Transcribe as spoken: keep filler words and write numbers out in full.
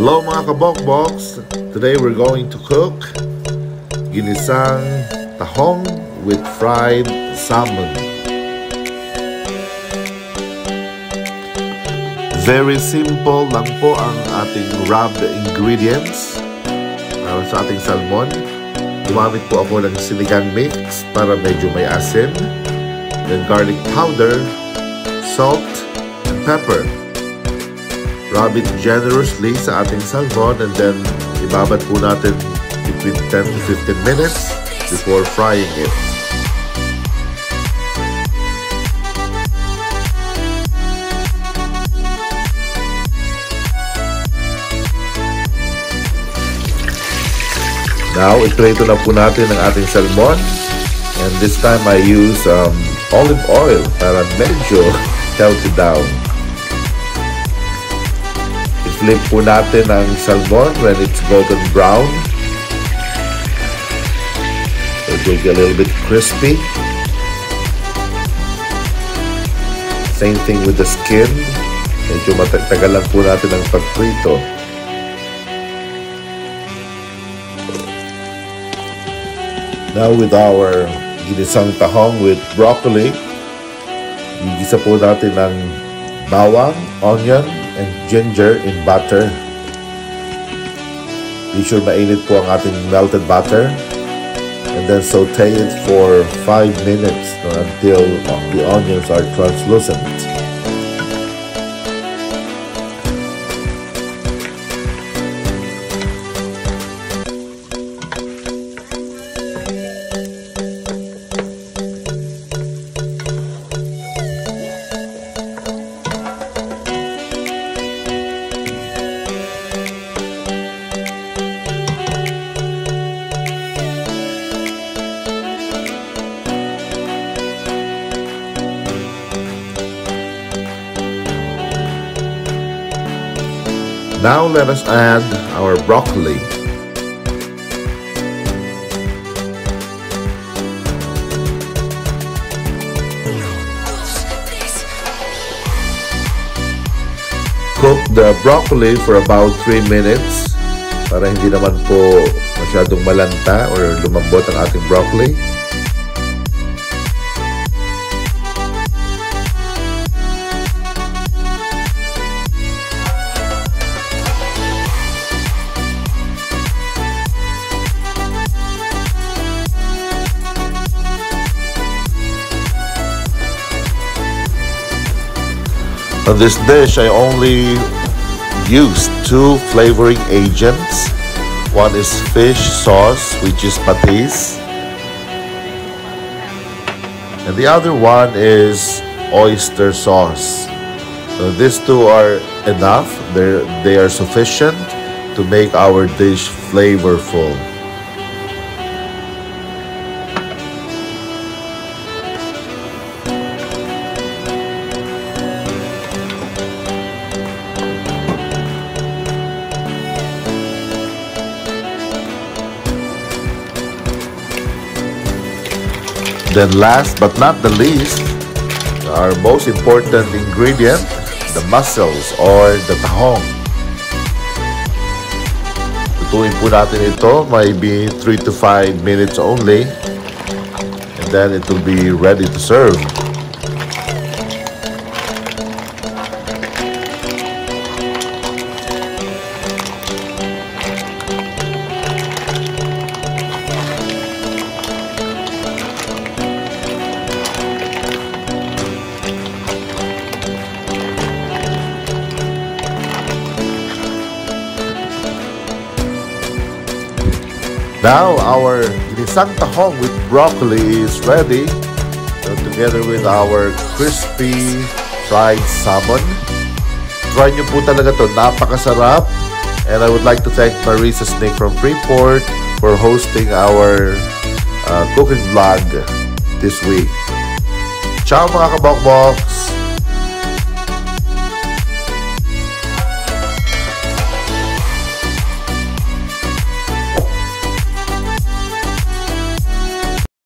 Hello mga kabokboks! Today we're going to cook Ginisang Tahong with fried salmon. Very simple lang po ang ating rub ingredients para sa ating salmon. Gumamit po ako ng sinigang mix para medyo may asin, then garlic powder, salt, and pepper. Rub it generously sa ating salmon and then ibabad po natin between ten to fifteen minutes before frying it. Now, iprito na po natin ang ating salmon, and this time I use um, olive oil para medyo healthy down. Flip po natin ang salmon when it's golden brown. It will be a little bit crispy. Same thing with the skin. Medyo matagtagal lang po natin ang pagprito. Now with our ginisang tahong with broccoli, gigisa po natin ang bawang, onion, and ginger in butter. Be sure mainit po ang ating melted butter, and then saute it for five minutes no, until the onions are translucent. Now let us add our broccoli. Cook the broccoli for about three minutes para hindi naman po masyadong malanta or lumambot ang ating broccoli. On this dish, I only used two flavoring agents. One is fish sauce, which is patis, and the other one is oyster sauce. So these two are enough. They're, they are sufficient to make our dish flavorful. Then last but not the least, our most important ingredient, the mussels or the tahong. Tutuin po natin ito, maybe three to five minutes only, and then it will be ready to serve. Now our ginisang tahong with broccoli is ready, so together with our crispy fried salmon. Try nyo po talaga to, napakasarap. And I would like to thank Marisa Snake from Freeport for hosting our uh, cooking vlog this week. Ciao mga kabokboks!